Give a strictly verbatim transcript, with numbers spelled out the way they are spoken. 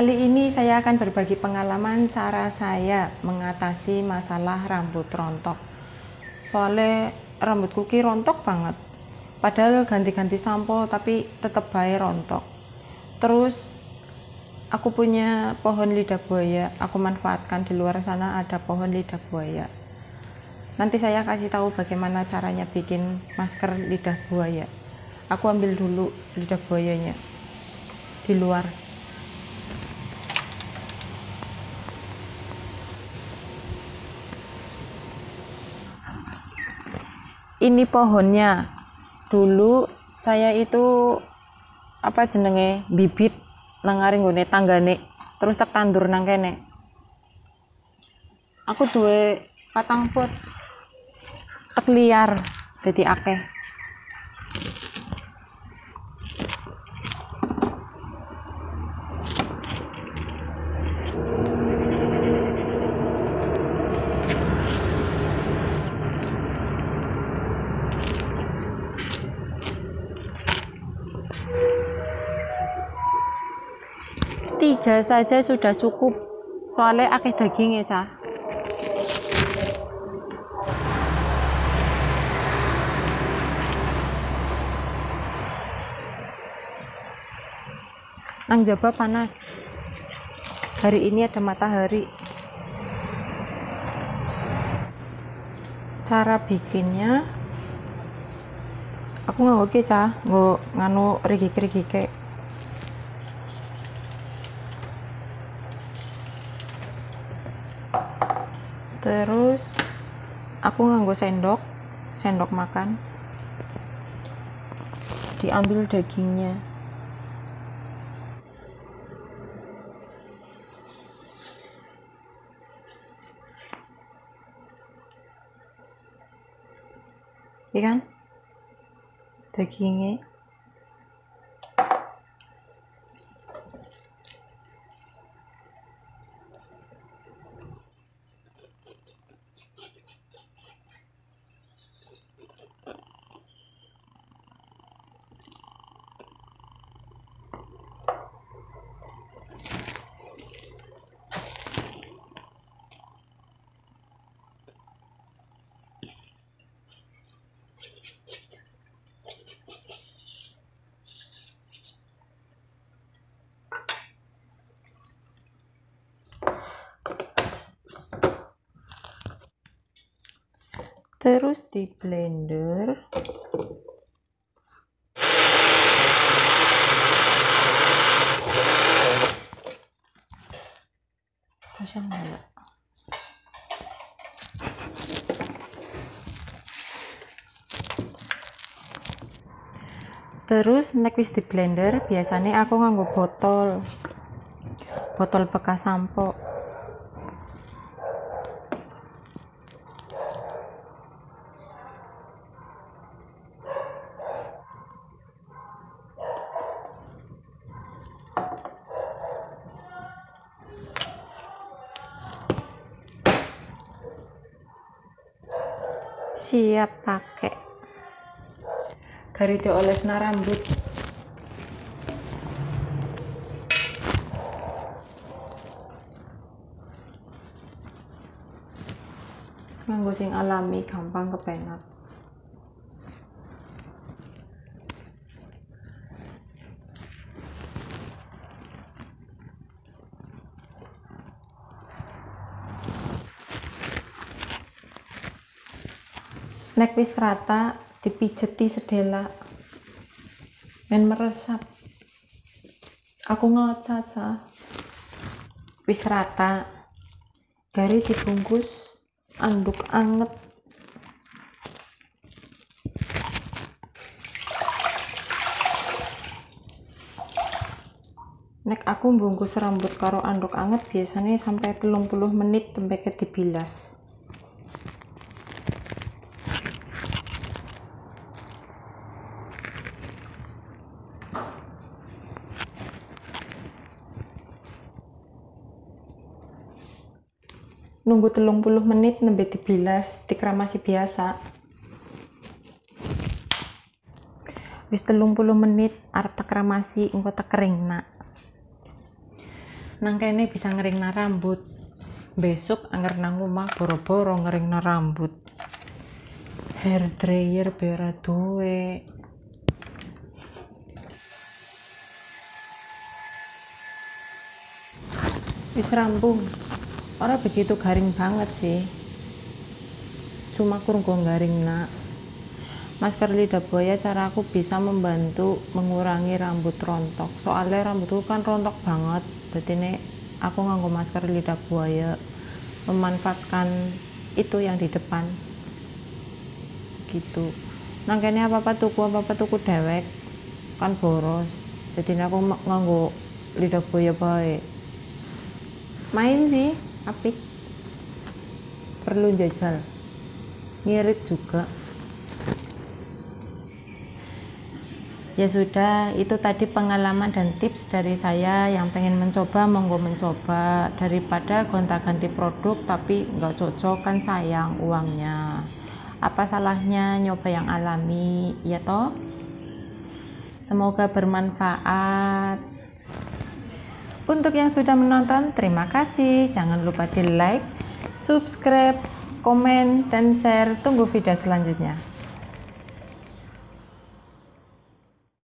Kali ini saya akan berbagi pengalaman cara saya mengatasi masalah rambut rontok. Soalnya rambutku ki rontok banget. Padahal ganti-ganti sampo tapi tetap bae rontok. Terus aku punya pohon lidah buaya, aku manfaatkan. Di luar sana ada pohon lidah buaya. Nanti saya kasih tahu bagaimana caranya bikin masker lidah buaya. Aku ambil dulu lidah buayanya di luar. Ini pohonnya. Dulu saya itu apa jenenge bibit nang ngarengone tanggane, terus tak tandur nang kene. Aku duwe patang pot tek liar dadi akeh. Tiga saja sudah cukup, soalnya akeh dagingnya cah. Nang Jawa panas, hari ini ada matahari. Cara bikinnya aku nganggo cah, nggo nganu rigik-rigike. Terus aku nganggo sendok sendok makan, diambil dagingnya. Iya kan? Dagingnya terus di blender. Kosong enggak? Terus nek wis di blender, biasanya aku nganggo botol. Botol bekas sampo. Siap pakai. Garite olesna rambut. Nganggo sing alami gampang kepenak. Nek wis rata dipijeti sedela men meresap. Aku ngocot sah. Wis rata gari dibungkus anduk anget. Nek aku bungkus rambut karo anduk anget biasanya sampai telung puluh menit tempeke dibilas. Nunggu telung puluh menit nembe dibilas dikramasi biasa. Wis telung puluh menit arep tak kramasi engko tak kering nak. nang kene bisa ngeringna rambut. Besok anger nang omah boro-boro ngeringna rambut. Hair dryer biar duwe. Wis rampung. Ora begitu garing banget sih. Cuma kurang garing nak. Masker lidah buaya caraku bisa membantu mengurangi rambut rontok. Soalnya rambutku kan rontok banget. Jadi nih aku nganggo masker lidah buaya, memanfaatkan itu yang di depan. Gitu. Nangkene apa-apa tuku apa-apa tuku dewek kan boros. Jadi aku nganggo lidah buaya baik. Main sih, apik. Perlu jajal. Ngirit juga. Ya sudah, itu tadi pengalaman dan tips dari saya. Yang pengen mencoba, monggo mencoba. Daripada gonta-ganti produk tapi nggak cocok, kan sayang uangnya. Apa salahnya nyoba yang alami, ya toh? Semoga bermanfaat. Untuk yang sudah menonton, terima kasih. Jangan lupa di like, subscribe, komen, dan share. Tunggu video selanjutnya.